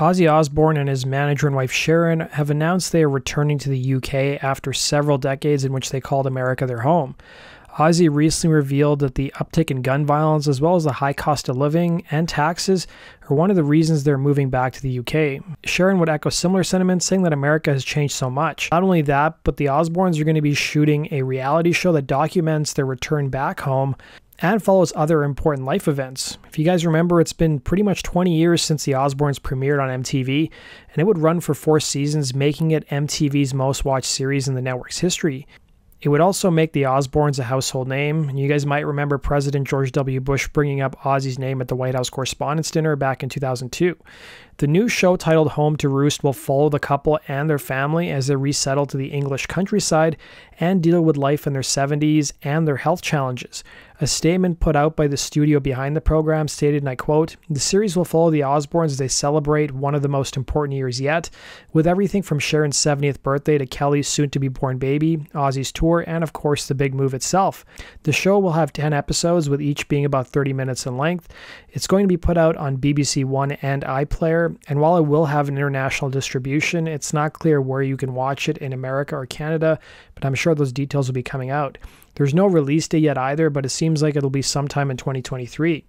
Ozzy Osbourne and his manager and wife Sharon have announced they are returning to the UK after several decades in which they called America their home. Ozzy recently revealed that the uptick in gun violence, as well as the high cost of living and taxes, are one of the reasons they're moving back to the UK. Sharon would echo similar sentiments, saying that America has changed so much. Not only that, but the Osbournes are going to be shooting a reality show that documents their return back home and follows other important life events. If you guys remember, it's been pretty much 20 years since the Osbournes premiered on MTV, and it would run for 4 seasons, making it MTV's most watched series in the network's history. It would also make the Osbournes a household name, and you guys might remember President George W. Bush bringing up Ozzy's name at the White House Correspondents' Dinner back in 2002. The new show, titled Home to Roost, will follow the couple and their family as they resettle to the English countryside and deal with life in their 70s and their health challenges. A statement put out by the studio behind the program stated, and I quote, "The series will follow the Osbournes as they celebrate one of the most important years yet, with everything from Sharon's 70th birthday to Kelly's soon-to-be-born baby, Ozzy's tour, and of course the big move itself. The show will have 10 episodes, with each being about 30 minutes in length. It's going to be put out on BBC One and iPlayer, and while it will have an international distribution, it's not clear where you can watch it in America or Canada, but I'm sure those details will be coming out. There's no release date yet either, but it seems like it'll be sometime in 2023.